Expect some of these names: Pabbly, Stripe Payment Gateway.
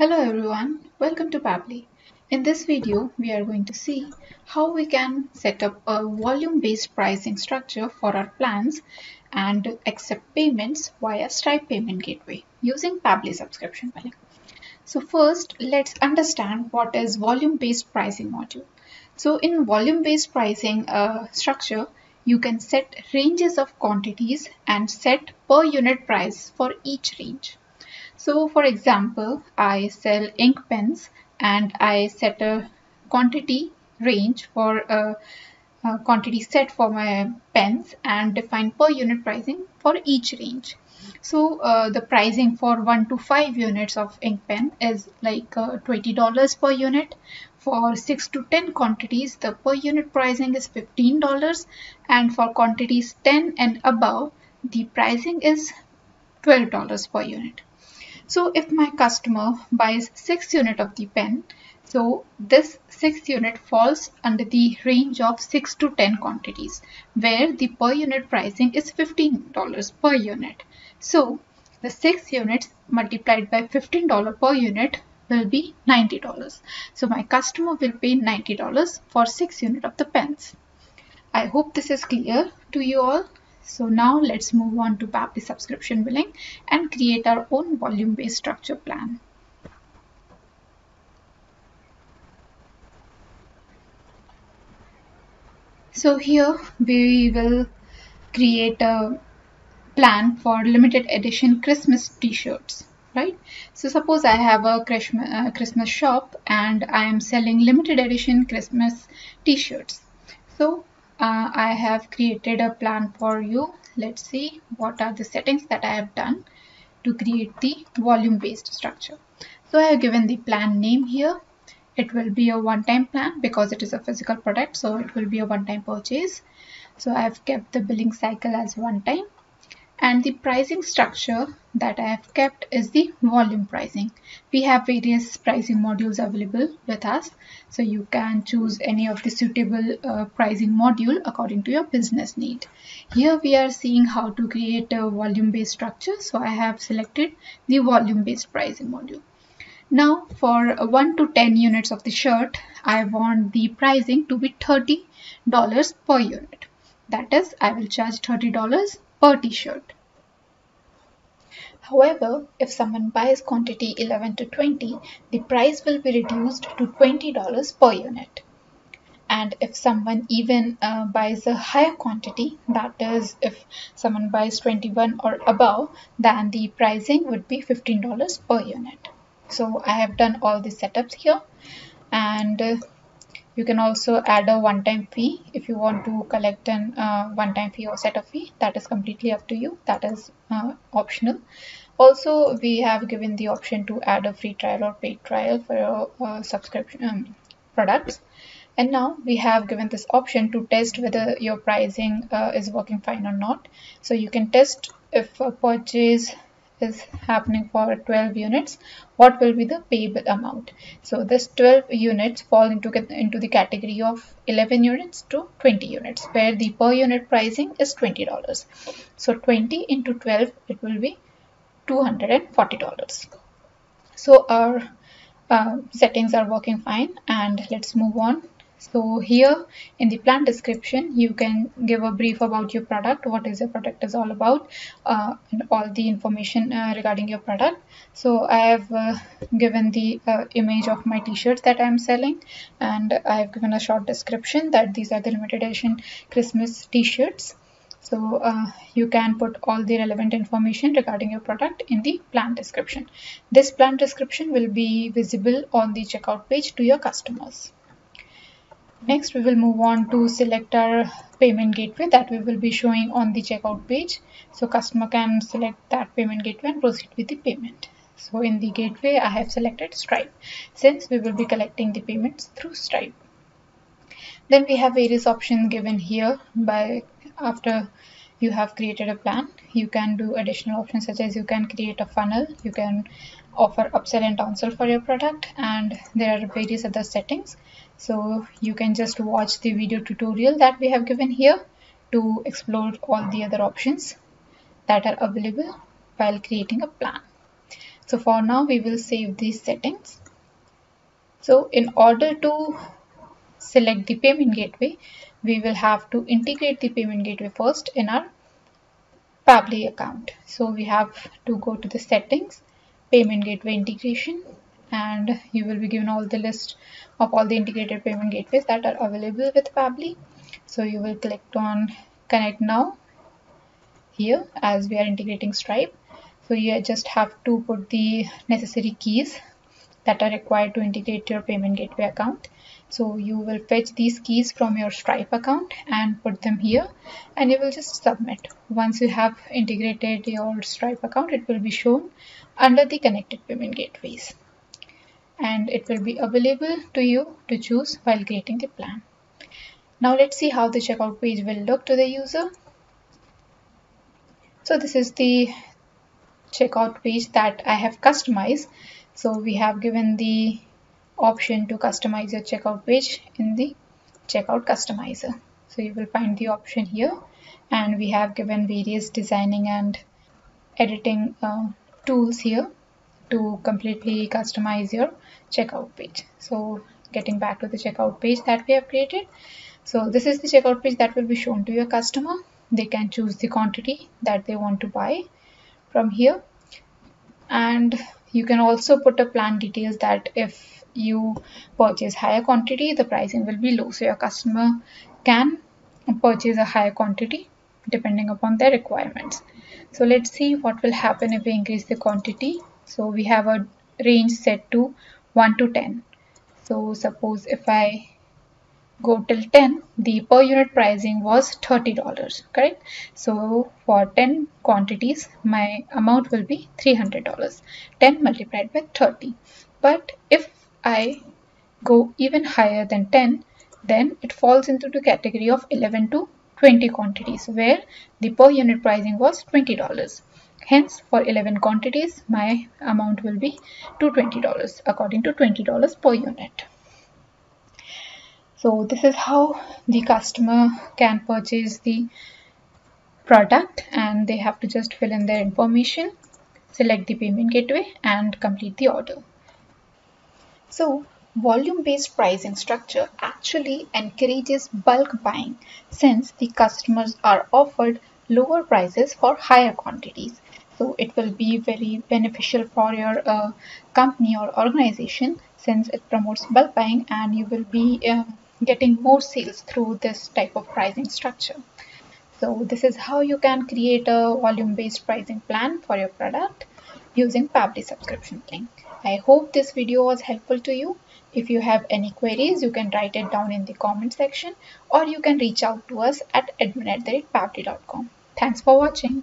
Hello everyone, welcome to Pabbly. In this video, we are going to see how we can set up a volume-based pricing structure for our plans and accept payments via Stripe Payment Gateway using Pabbly subscription billing. So first, let's understand what is volume-based pricing module. So in volume-based pricing structure, you can set ranges of quantities and set per unit price for each range. So for example, I sell ink pens and I set a quantity range for a quantity set for my pens and define per unit pricing for each range. So the pricing for 1 to 5 units of ink pen is like $20 per unit. For 6 to 10 quantities, the per unit pricing is $15, and for quantities 10 and above, the pricing is $12 per unit. So if my customer buys 6 units of the pen, so this 6 unit falls under the range of 6 to 10 quantities, where the per unit pricing is $15 per unit. So the 6 units multiplied by $15 per unit will be $90. So my customer will pay $90 for 6 units of the pens. I hope this is clear to you all. So now let's move on to Pabbly subscription billing and create our own volume-based structure plan. So here we will create a plan for limited edition Christmas t-shirts, right? So suppose I have a Christmas shop and I am selling limited edition Christmas t-shirts. So I have created a plan for you. Let's see what are the settings that I have done to create the volume-based structure. So I have given the plan name here. It will be a one-time plan because it is a physical product, so it will be a one-time purchase. So I have kept the billing cycle as one time. And the pricing structure that I have kept is the volume pricing. We have various pricing modules available with us, so you can choose any of the suitable pricing module according to your business need. Here we are seeing how to create a volume-based structure, so I have selected the volume-based pricing module. Now for 1 to 10 units of the shirt, I want the pricing to be $30 per unit. That is, I will charge $30 per t-shirt. However, if someone buys quantity 11 to 20, the price will be reduced to $20 per unit. And if someone even buys a higher quantity, that is, if someone buys 21 or above, then the pricing would be $15 per unit. So I have done all the setups here, and you can also add a one-time fee if you want to collect an one-time fee or set a fee. That is completely up to you. That is optional. Also, we have given the option to add a free trial or paid trial for your subscription products. And now we have given this option to test whether your pricing is working fine or not. So you can test if a purchase is happening for 12 units, what will be the payable amount. So this 12 units fall into the category of 11 units to 20 units, where the per unit pricing is $20. So 20 into 12, it will be $240. So our settings are working fine, and let's move on. So here in the plan description, you can give a brief about your product, what is your product is all about, and all the information regarding your product. So I have given the image of my t-shirts that I am selling, and I have given a short description that these are the limited edition Christmas t-shirts. So you can put all the relevant information regarding your product in the plan description. This plan description will be visible on the checkout page to your customers. Next, we will move on to select our payment gateway that we will be showing on the checkout page. So customer can select that payment gateway and proceed with the payment. So in the gateway, I have selected Stripe, since we will be collecting the payments through Stripe. Then we have various options given here. By after you have created a plan, you can do additional options, such as you can create a funnel, you can offer upsell and downsell for your product, and there are various other settings. So you can just watch the video tutorial that we have given here to explore all the other options that are available while creating a plan. So for now we will save these settings. So in order to select the payment gateway, we will have to integrate the payment gateway first in our Pabbly account. So we have to go to the settings, payment gateway integration, and you will be given all the list of all the integrated payment gateways that are available with Pabbly. So you will click on connect now here, as we are integrating Stripe. So you just have to put the necessary keys that are required to integrate your payment gateway account. So you will fetch these keys from your Stripe account and put them here, and you will just submit. Once you have integrated your Stripe account, it will be shown under the connected payment gateways, and it will be available to you to choose while creating the plan. Now let's see how the checkout page will look to the user. So this is the checkout page that I have customized. So we have given the option to customize your checkout page in the checkout customizer. So you will find the option here, and we have given various designing and editing tools here to completely customize your checkout page. So getting back to the checkout page that we have created. So this is the checkout page that will be shown to your customer. They can choose the quantity that they want to buy from here, and you can also put a plan details that if you purchase higher quantity, the pricing will be low. So your customer can purchase a higher quantity depending upon their requirements. So let's see what will happen if we increase the quantity. So we have a range set to 1 to 10. So suppose if I go till 10, the per unit pricing was $30, correct? So for 10 quantities, my amount will be $300, 10 multiplied by 30. But if I go even higher than 10, then it falls into the category of 11 to 20 quantities, where the per unit pricing was $20. Hence, for 11 quantities, my amount will be $220, according to $20 per unit. So this is how the customer can purchase the product, and they have to just fill in their information, select the payment gateway, and complete the order. So volume-based pricing structure actually encourages bulk buying, since the customers are offered lower prices for higher quantities. So it will be very beneficial for your company or organization, since it promotes bulk buying, and you will be getting more sales through this type of pricing structure. So this is how you can create a volume-based pricing plan for your product using Pabbly subscription link. I hope this video was helpful to you. If you have any queries, you can write it down in the comment section, or you can reach out to us at admin@pabbly.com. Thanks for watching.